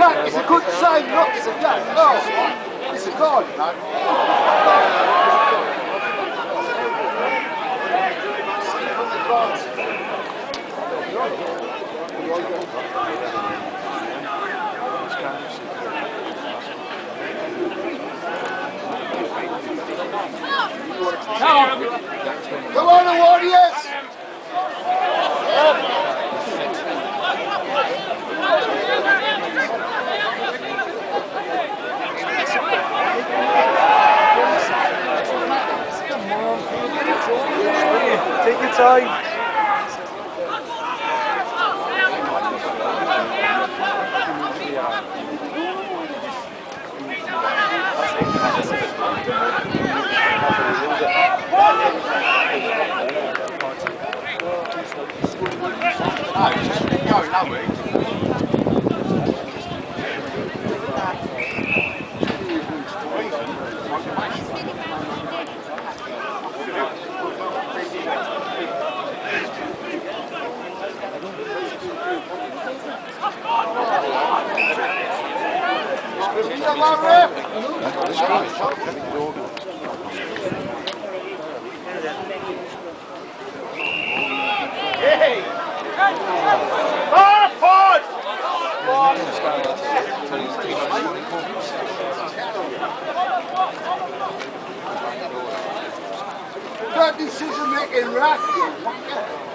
Jack is a good save, not to Jack. Oh, it's a guard, you know. Come on, the Warriors! Take your time. That decision making right.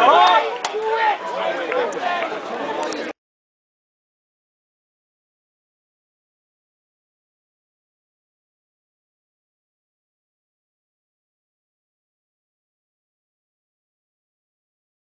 Oh!